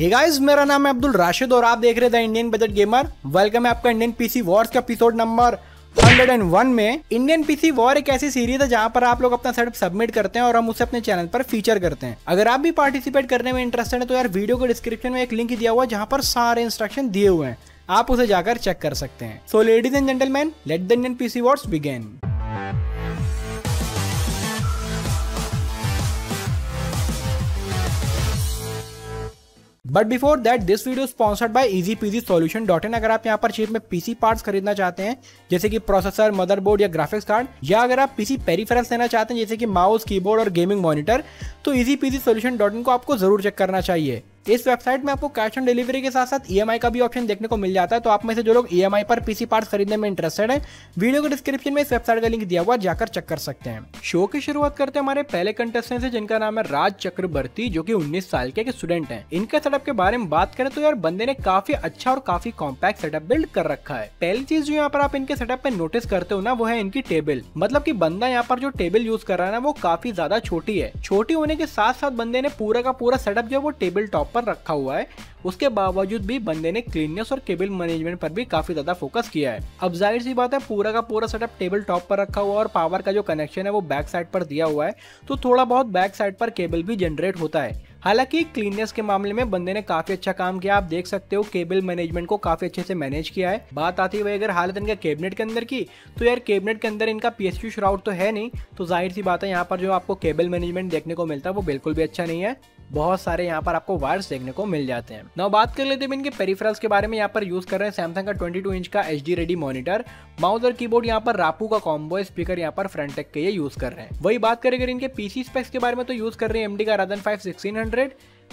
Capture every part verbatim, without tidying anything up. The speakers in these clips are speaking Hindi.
हे गाइस, मेरा नाम है अब्दुल राशिद और आप देख रहे थे इंडियन बजट गेमर। वेलकम है आपका इंडियन पीसी वॉर्स का एपिसोड नंबर एक सौ एक में। इंडियन पीसी वॉर एक ऐसी सीरीज है जहां पर आप लोग अपना सेटअप सबमिट करते हैं और हम उसे अपने चैनल पर फीचर करते हैं। अगर आप भी पार्टिसिपेट करने में इंटरेस्टेड है तो यार वीडियो के डिस्क्रिप्शन में एक लिंक दिया हुआ है जहां पर सारे इंस्ट्रक्शन दिए हुए हैं, आप उसे जाकर चेक कर सकते हैं। So ladies and gentleman, let the Indian PC wars begin. But before that, this video sponsored by easy PC solution dot in. अगर आप यहाँ पर चीप में पीसी पार्ट्स खरीदना चाहते हैं जैसे कि प्रोसेसर, मदरबोर्ड या ग्राफिक्स कार्ड, या अगर आप पीसी पेरिफेरल्स लेना चाहते हैं जैसे कि माउस, कीबोर्ड और गेमिंग मॉनिटर, तो easy PC solution dot in को आपको जरूर चेक करना चाहिए। इस वेबसाइट में आपको कैश ऑन डिलीवरी के साथ साथ ईएमआई का भी ऑप्शन देखने को मिल जाता है। तो आप में से जो लोग ईएमआई पर पीसी पार्ट्स खरीदने में इंटरेस्टेड हैं, वीडियो के डिस्क्रिप्शन में इस वेबसाइट का लिंक दिया हुआ, जाकर चेक कर सकते हैं। शो की शुरुआत करते हैं हमारे पहले कंटेस्टेंट से जिनका नाम है राज चक्रवर्ती, जो कि उन्नीस साल के स्टूडेंट है। इनके सेटअप के बारे में बात करें तो यार बंदे ने काफी अच्छा और काफी कॉम्पैक्ट सेटअप बिल्ड कर रखा है। पहली चीज जो यहाँ पर आप इनके सेटअप में नोटिस करते हो ना, वो है इनकी टेबल। मतलब की बंदा यहाँ पर जो टेबल यूज कर रहा है ना, वो काफी ज्यादा छोटी है। छोटी होने के साथ साथ बंदे ने पूरा का पूरा सेटअप जो है वो टेबल टॉप पर रखा हुआ है। उसके बावजूद भी बंदे ने क्लीननेस और केबल मैनेजमेंट पर भी काफी ज्यादा फोकस किया है। अब जाहिर सी बात है, पूरा का पूरा सेटअप टेबल टॉप पर रखा हुआ है और पावर का जो कनेक्शन है वो बैक साइड पर दिया हुआ है, तो थोड़ा बहुत बैक साइड पर केबल भी जनरेट होता है। हालांकि क्लीननेस के मामले में बंदे ने काफी अच्छा काम किया। आप देख सकते हो केबल मैनेजमेंट को काफी अच्छे से मैनेज किया है। बात आती है अगर हालत इनका कैबिनेट के अंदर की, तो यार कैबिनेट के अंदर इनका पीएसयू श्राउड तो है नहीं, तो जाहिर सी बात है यहाँ पर जो आपको केबल मैनेजमेंट देखने को मिलता है वो बिल्कुल भी अच्छा नहीं है। बहुत सारे यहाँ पर आपको वायर्स देखने को मिल जाते हैं। ना बात कर लेते हैं इनके पेरिफेरल्स के बारे में। यहाँ पर यूज कर रहे हैं सैमसंग का बाईस इंच का H D ready monitor, mouse और कीबोर्ड यहाँ पर रापू का कॉम्बो, स्पीकर यहाँ पर फ्रंटेक के ये यूज कर रहे हैं। वही बात करें अगर इनके पीसी स्पेक्स के बारे में, तो यूज कर रहे हैं एमडी का राइजन फाइव सिक्सटीन हंड्रेड,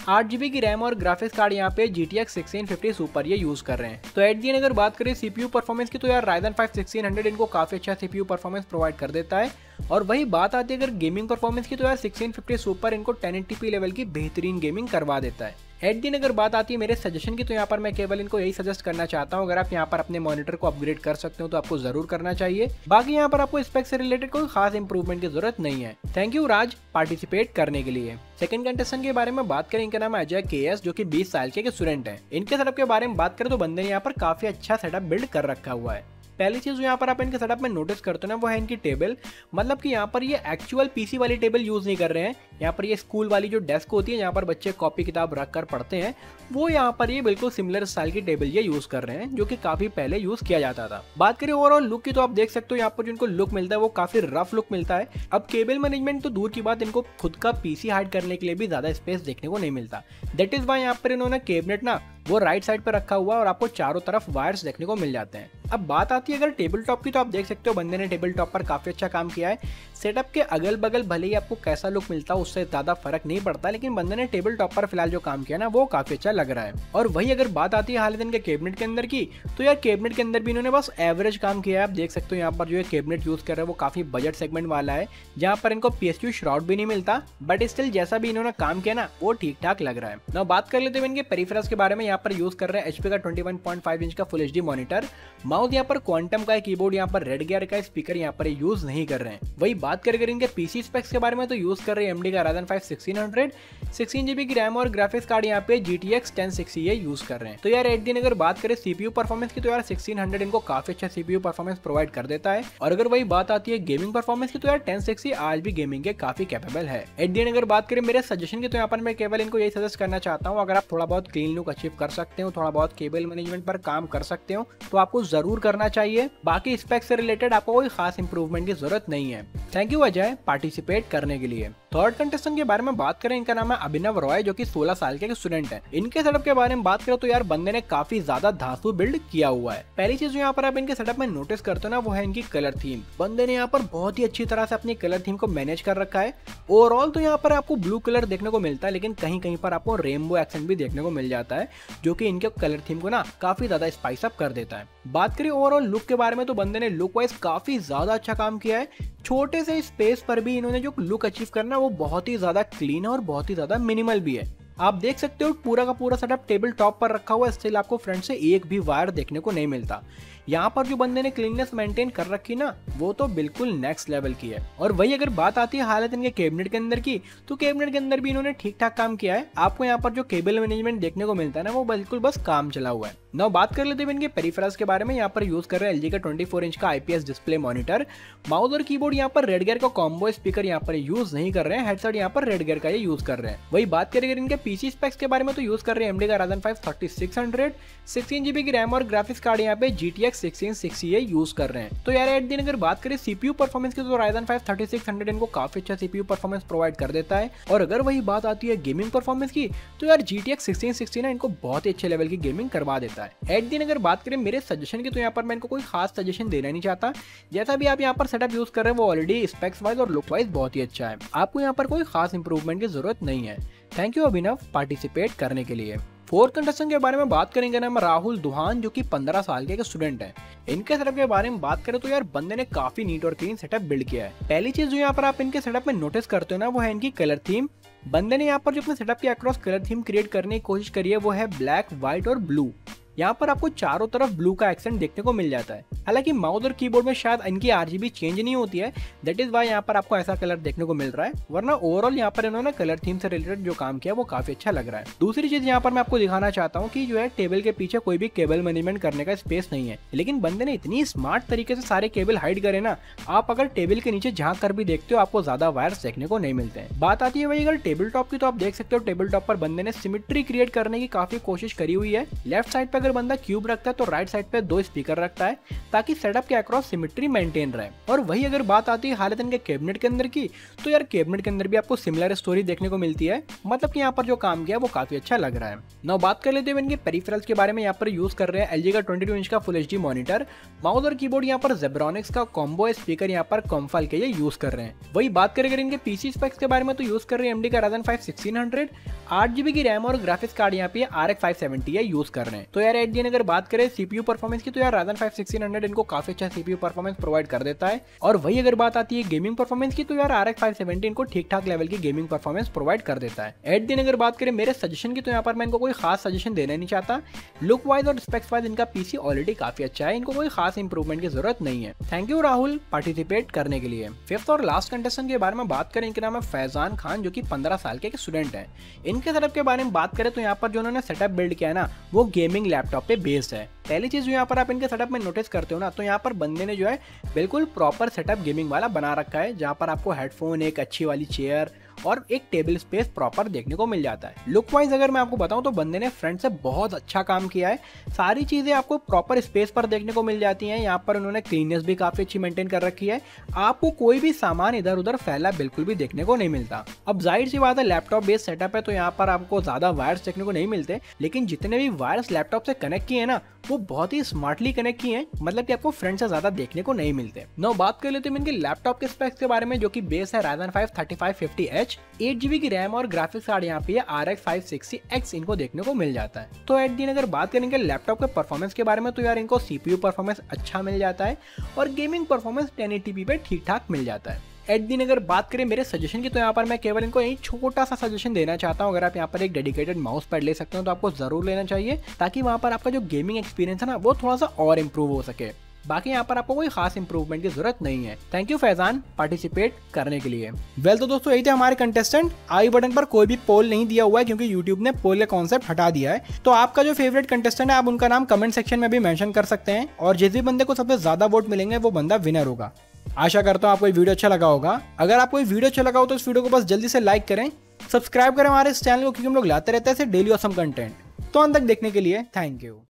आठ जीबी की रैम और ग्राफिक्स कार्ड यहाँ पे जीटीएक्स सिक्सटीन फिफ्टी सुपर ये यूज कर रहे हैं। तो एट दी एंड अगर बात करें सीपीयू परफॉर्मेंस की, तो यार राइजन फाइव सिक्सटीन हंड्रेड इनको काफी अच्छा सीपीयू परफॉर्मेंस प्रोवाइड कर देता है। और वही बात आती है अगर गेमिंग परफॉर्मेंस की, तो यार सिक्सटीन फिफ्टी सुपर इनको टेन एटी पी लेवल की बेहतरीन गेमिंग करवा देता है। एट दिन अगर बात आती है मेरे सजेशन की, तो यहाँ पर मैं केवल इनको यही सजेस्ट करना चाहता हूँ, अगर आप यहाँ पर अपने मॉनिटर को अपग्रेड कर सकते हो तो आपको जरूर करना चाहिए। बाकी यहाँ पर आपको स्पेक्स से रिलेटेड कोई खास इंप्रूवमेंट की जरूरत नहीं है। थैंक यू राज पार्टिसिपेट करने के लिए। सेकंड कंटेस्टेंट के बारे में बात करें, इनका नाम है अजय के एस, जो कि बीस साल के स्टूडेंट है। इनके सेटअप के बारे में बात करें तो बंदे ने यहाँ पर काफी अच्छा सेटअप बिल्ड कर रखा हुआ है। पहली चीज जो यहाँ पर आप इनके सेटअप में नोटिस करते हो ना, वो है इनकी टेबल। मतलब कि यहाँ पर ये एक्चुअल पीसी वाली टेबल यूज नहीं कर रहे हैं। यहाँ पर ये स्कूल वाली जो डेस्क होती है जहाँ पर बच्चे कॉपी किताब रख कर पढ़ते हैं, वो यहाँ पर ये बिल्कुल सिमिलर स्टाइल की टेबल ये यूज कर रहे हैं, जो कि काफी पहले यूज किया जाता था। बात करें ओवरऑल लुक की, तो आप देख सकते हो यहाँ पर जिनको लुक मिलता है वो काफी रफ लुक मिलता है। अब केबल मैनेजमेंट तो दूर की बात, इनको खुद का पीसी हाइड करने के लिए भी ज्यादा स्पेस देखने को नहीं मिलता। दैट इज वाई यहाँ पर इन्होंने कैबिनेट ना वो राइट साइड पर रखा हुआ और आपको चारों तरफ वायर्स देखने को मिल जाते हैं। अब बात आती है अगर टेबल टॉप की, तो आप देख सकते हो बंदे ने टेबल टॉप पर काफी अच्छा काम किया है। सेटअप के अगल बगल भले ही आपको कैसा लुक मिलता है उससे ज्यादा फर्क नहीं पड़ता, लेकिन बंदे ने टेबल टॉप पर फिलहाल जो काम किया ना वो काफी अच्छा लग रहा है। और वही अगर बात आती है हालत इनके कैबिनेट के अंदर की, तो यार कैबिनेट के अंदर भी इन्होंने बस एवरेज काम किया है। आप देख सकते हो यहाँ पर जो कैबिनेट यूज कर रहे हैं वो काफी बजट सेगमेंट वाला है, जहाँ पर इनको पीएसयू श्राउड भी नहीं मिलता, बट स्टिल जैसा भी इन्होंने काम किया ना वो ठीक ठाक लग रहा है। ना बात कर लेते हैं इनके पेरिफेरल्स के बारे में। यहाँ पर यूज कर रहे हैं एचपी का twenty one point five inch का फुल एचडी मॉनिटर, माउस यहाँ पर क्वांटम का है, कीबोर्ड यहाँ पर रेड गियर का, स्पीकर यहाँ पर यूज नहीं कर रहे हैं। वही बात करें अगर इनके पीसी स्पेक्स के बारे में, तो यूज कर रहे हैं एमडी का Ryzen five sixteen hundred, sixteen GB की रैम और ग्राफिक्स कार्ड यहाँ पे जीटीएक्स टेन सिक्सटी ये यूज कर रहे हैं। तो यार एट दिन अगर बात करें सीपीयू परफॉर्मेंस की, तो यार सिक्सटीन हंड्रेड इनको काफी अच्छा सीपीयू परफॉर्मेंस प्रोवाइड कर देता है। और अगर वही बात आती है गेमिंग परफॉर्मेंस की, तो यार टेन सिक्सटी आज भी गेमिंग के काफी कैपेबल है। एट दिन अगर बात करें मेरे सजेशन की, तो यहाँ पर मैं केवल इनको यही सजेस्ट करना चाहता हूँ, अगर आप थोड़ा बहुत क्लीन लुक अचीव कर सकते हो, थोड़ा बहुत केबल मैनेजमेंट पर काम कर सकते हो तो आपको जरूर करना चाहिए। बाकी स्पेक्स से रिलेटेड आपको कोई खास इंप्रूवमेंट की जरूरत नहीं है। थैंक यू अजय पार्टिसिपेट करने के लिए। थर्ड कंटेस्टेंट के बारे में बात करें, इनका नाम है अभिनव रॉय, जो कि सोलह साल के स्टूडेंट हैं। इनके सेटअप के बारे में बात करें तो यार बंदे ने काफी ज्यादा धांसू बिल्ड किया हुआ है। पहली चीज जो यहाँ पर आप इनके सेटअप में नोटिस करते हो ना, वो है इनकी कलर थीम। बंदे ने यहाँ पर बहुत ही अच्छी तरह से अपनी कलर थीम को मैनेज कर रखा है। ओवरऑल तो यहाँ पर आपको ब्लू कलर देखने को मिलता है, लेकिन कहीं कहीं पर आपको रेनबो एक्सेंट भी देखने को मिल जाता है, जो कि इनके कलर थीम को ना काफी ज्यादा स्पाइस अप कर देता है। बात करें ओवरऑल लुक के बारे में, तो बंदे ने लुक वाइज काफी ज्यादा अच्छा काम किया है। छोटे से स्पेस पर भी इन्होंने जो लुक अचीव करना वो बहुत ही ज्यादा क्लीन है और बहुत ही ज्यादा मिनिमल भी है। आप देख सकते हो पूरा का पूरा सेटअप टेबल टॉप पर रखा हुआ है, स्टिल आपको फ्रंट से एक भी वायर देखने को नहीं मिलता। यहाँ पर जो बंदे ने क्लीननेस मेंटेन कर रखी ना वो तो बिल्कुल नेक्स्ट लेवल की है। और वही अगर बात आती है हालत इनके कैबिनेट के अंदर की, तो कैबिनेट के अंदर भी इन्होंने ठीक ठाक काम किया है। आपको यहाँ पर जो केबल मैनेजमेंट देखने को मिलता है ना वो बिल्कुल बस काम चला हुआ है। ना बात कर लेते हैं इनके पेरिफेरल्स के बारे में। यहाँ पर यूज कर रहे हैं एलजी का चौबीस इंच का आईपीएस डिस्प्ले मॉनिटर, माउस और कीबोर्ड यहाँ पर रेड गियर का कॉम्बो स्पीकर यहाँ पर यूज नहीं कर रहे हैं, हेडसेट यहाँ पर रेड गियर का ये यूज कर रहे हैं। वही बात करें अगर इनके पीसी स्पेक्स के बारे में तो यूज कर रहे हैं एमडी का Ryzen five thirty six hundred, sixteen GB की रैम और ग्राफिक्स कार्ड यहाँ पे जीटीएक्स सिक्सटीन सिक्सटी ये यूज कर रहे हैं। तो यार एट दिन अगर बात करें सीपीयू परफॉर्मेंस की तो Ryzen five thirty six hundred इनको काफी अच्छा सीपीयू परफॉर्मेंस प्रोवाइड कर देता है। और अगर वही बात आती है गेमिंग परफॉर्मेंस की तो यार जीटीएक्स सिक्सटीन सिक्सटी ना इनको बहुत ही अच्छे लेवल की गेमिंग करवा देता है। एट दिन अगर बात करें मेरे सजेशन की तो यहाँ पर मैं इनको कोई खास सजेशन देना नहीं चाहता। जैसा भी आप यहाँ पर सेटअप यूज कर रहे हैं वो ऑलरेडी स्पेक्स वाइज और लुक वाइज बहुत ही अच्छा है, आपको यहाँ पर कोई खास इंप्रूवमेंट की जरूरत नहीं है। थैंक यू अभिनव पार्टिसिपेट करने के लिए। फोर्थ कंटेस्टेंट के बारे में बात करेंगे ना हम राहुल दुहान जो कि पंद्रह साल के एक स्टूडेंट हैं। इनके सेटअप के बारे में बात करें तो यार बंदे ने काफी नीट और क्लीन सेटअप बिल्ड किया है। पहली चीज जो यहाँ पर आप इनके सेटअप में नोटिस करते हो ना वो है इनकी कलर थीम। बंदे ने यहाँ पर जो अपने सेटअप के अक्रॉस कलर थीम क्रिएट करने की कोशिश करी है वो है ब्लैक, व्हाइट और ब्लू। यहाँ पर आपको चारों तरफ ब्लू का एक्सेंट देखने को मिल जाता है। हालांकि माउस और कीबोर्ड में शायद इनकी आरजीबी चेंज नहीं होती है, दैट इज वाई यहाँ पर आपको ऐसा कलर देखने को मिल रहा है, वरना ओवरऑल यहाँ पर इन्होंने कलर थीम से रिलेटेड जो काम किया वो काफी अच्छा लग रहा है। दूसरी चीज यहाँ पर मैं आपको दिखाना चाहता हूँ कि जो है टेबल के पीछे कोई भी केबल मैनेजमेंट करने का स्पेस नहीं है, लेकिन बंदे ने इतनी स्मार्ट तरीके से सारे केबल हाइड करे ना, आप अगर टेबल के नीचे झाँक कर भी देखते हो आपको ज्यादा वायर्स देखने को नहीं मिलते हैं। बात आती है वही अगर टेबल टॉप की तो आप देख सकते हो टेबल टॉप पर बंदे ने सिमेट्री क्रिएट करने की काफी कोशिश करी हुई है। लेफ्ट साइड पर अगर बंदा क्यूब रखता है तो राइट साइड पे दो स्पीकर रखता है ताकि सेटअप के अक्रॉस सिमेट्री मेंटेन रहे। और वही अगर बात आती है हालत इनके कैबिनेट के अंदर की तो यार कैबिनेट के अंदर भी आपको सिमिलर स्टोरी देखने को मिलती है, मतलब कि यहाँ पर जो काम किया वो काफी अच्छा लग रहा है। नाउ बात कर लेते हैं इनके पेरिफेरल्स के बारे में। यहाँ पर यूज कर रहे हैं एलजी का बाईस इंच का फुल एचडी मॉनिटर, माउस और कीबोर्ड यहाँ पर जेब्रोनिक्स का कॉम्बो स्पीकर यहाँ पर कॉम्फल के यूज कर रहे हैं। वही बात करें अगर इनके पीसी स्पेक्स के बारे में तो यूज कर रहे हैं एमडी का राइजन फाइव सिक्सटीन हंड्रेड, आठ जीबी की रैम और ग्राफिक्स कार्ड यहाँ पे R X five seventy use कर रहे हैं। तो यार एट दिन अगर बात करें सीपीयू परफॉर्मेंस की तो यार राइजन फाइव सिक्सटीन हंड्रेड इनको काफी अच्छा सीपीयू परफॉर्मेंस प्रोवाइड कर देता है। और वही अगर बात आती है गेमिंग परफॉर्मेंस की तो यार आर एक्स फाइव सेवेंटी इनको ठीक ठाक लेवल की गेमिंग परफॉर्मेंस प्रोवाइड कर देता है। एट दिन अगर बात करें मेरे सजेशन की तो यहाँ पर मैं इनको कोई खास सजेशन देना नहीं चाहता। लुक वाइज और स्पेक्स वाइज इनका पीसी ऑलरेडी काफी अच्छा है, इनको कोई खास इंप्रूवमेंट की जरूरत नहीं है। थैंक यू राहुल पार्टिसिपेट करने के लिए। फिफ्थ और लास्ट कंटेस्टेंट के बारे में बात करें, इनके नाम है फैजान खान जो कि पंद्रह साल के एक स्टूडेंट है। इनके सेटअप के बारे में बात करें तो यहाँ पर जो उन्होंने सेटअप बिल्ड किया है ना वो गेमिंग लैपटॉप पे बेस्ड है। पहली चीज जो यहाँ पर आप इनके सेटअप में नोटिस करते हो ना तो यहाँ पर बंदे ने जो है बिल्कुल प्रॉपर सेटअप गेमिंग वाला बना रखा है, जहाँ पर आपको हेडफोन, एक अच्छी वाली चेयर और एक टेबल स्पेस प्रॉपर देखने को मिल जाता है। लुक वाइज अगर मैं आपको बताऊं तो बंदे ने फ्रंट से बहुत अच्छा काम किया है, सारी चीजें आपको प्रॉपर स्पेस पर देखने को मिल जाती हैं। यहाँ पर उन्होंने क्लीननेस भी काफी अच्छी मेंटेन कर रखी है, आपको कोई भी सामान इधर उधर फैला बिल्कुल भी देखने को नहीं मिलता। अब जाहिर सी बात है लैपटॉप बेस्ड सेटअप है तो यहाँ पर आपको ज्यादा वायर्स देखने को नहीं मिलते, लेकिन जितने भी वायर्स लैपटॉप से कनेक्ट किए हैं ना वो बहुत ही स्मार्टली कनेक्ट किए हैं, मतलब कि आपको फ्रंट से ज्यादा देखने को नहीं मिलते। नो बात कर लेते हैं इनके लैपटॉप के स्पेक्स के बारे में जो कि बेस है Ryzen five thirty five fifty H, eight GB की रैम और ग्राफिक्स कार्ड यहाँ पे R X five sixty X इनको देखने को मिल जाता है। तो एट दिन अगर बात करेंगे लैपटॉप के परफॉर्मेंस के बारे में तो यार इनको सीपीयू परफॉर्मेंस अच्छा मिल जाता है और gaming performance ten eighty p पे ठीक ठाक मिल जाता है। एट दिन अगर बात करें मेरे सजेशन की तो यहाँ पर मैं केवल इनको एक छोटा सा सजेशन देना चाहता हूँ, अगर आप यहाँ पर एक डेडिकेटेड माउस पैड ले सकते हो तो आपको जरूर लेना चाहिए ताकि वहाँ पर आपका जो गेमिंग एक्सपीरियंस है ना वो थोड़ा सा और इम्प्रूव हो सके। बाकी यहाँ पर आपको कोई खास इंप्रूवमेंट की जरूरत नहीं है। थैंक यू फैजान पार्टिसिपेट करने के लिए। वेल तो दोस्तों यही थे हमारे कंटेस्टेंट। आई बटन पर कोई भी पोल नहीं दिया हुआ है क्योंकि यूट्यूब ने पोल का कॉन्सेप्ट हटा दिया है। तो आपका जो फेवरेट कंटेस्टेंट है आप उनका नाम कमेंट सेक्शन में भी मेंशन कर सकते हैं और जिस भी बंदे को सबसे ज्यादा वोट मिलेंगे वो बंदा विनर होगा। आशा करता हूँ आपको ये वीडियो अच्छा लगा होगा। अगर आपको ये वीडियो अच्छा लगा हो तो इस वीडियो को बस जल्दी से लाइक करें, सब्सक्राइब करें हमारे इस चैनल को क्योंकि हम लोग लाते रहते हैं ऐसे डेली ऑसम कंटेंट। तो अंत तक देखने के लिए थैंक यू।